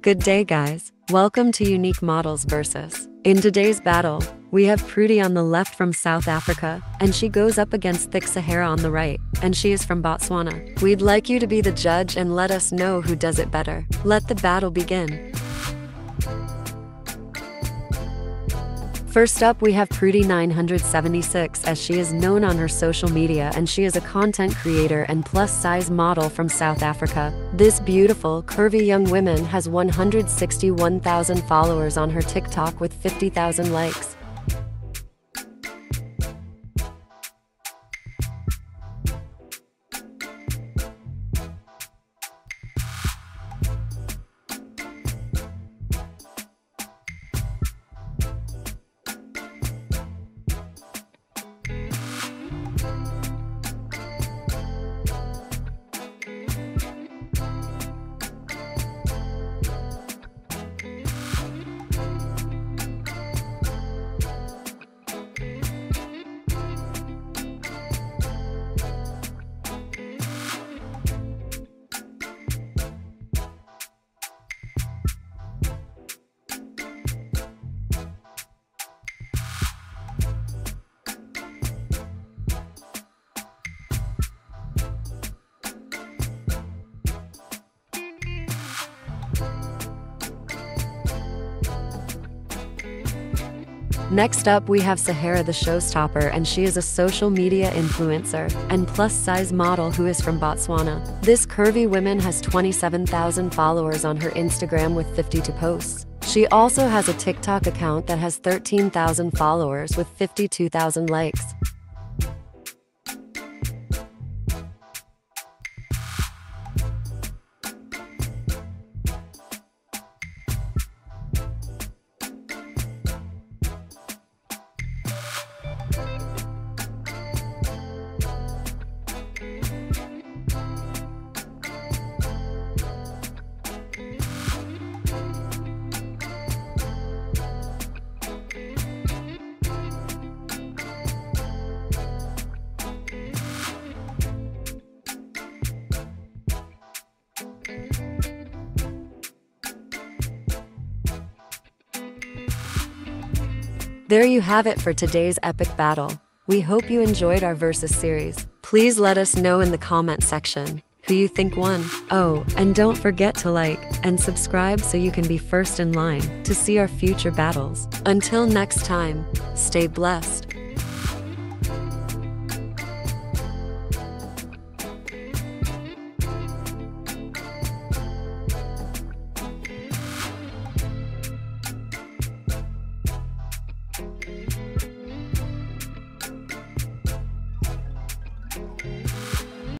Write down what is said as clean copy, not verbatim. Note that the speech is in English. Good day guys, welcome to Unique Models Versus. In today's battle, we have Prudy on the left from South Africa, and she goes up against Thick Sahara on the right, and she is from Botswana. We'd like you to be the judge and let us know who does it better. Let the battle begin. First up we have Prudy976, as she is known on her social media, and she is a content creator and plus-size model from South Africa. This beautiful, curvy young woman has 161,000 followers on her TikTok with 50,000 likes. Next up we have Sahara the Showstopper, and she is a social media influencer and plus-size model who is from Botswana. This curvy woman has 27,000 followers on her Instagram with 52 posts. She also has a TikTok account that has 13,000 followers with 52,000 likes. There you have it for today's epic battle. We hope you enjoyed our Versus series. Please let us know in the comment section who you think won. Oh, and don't forget to like and subscribe so you can be first in line to see our future battles. Until next time, stay blessed.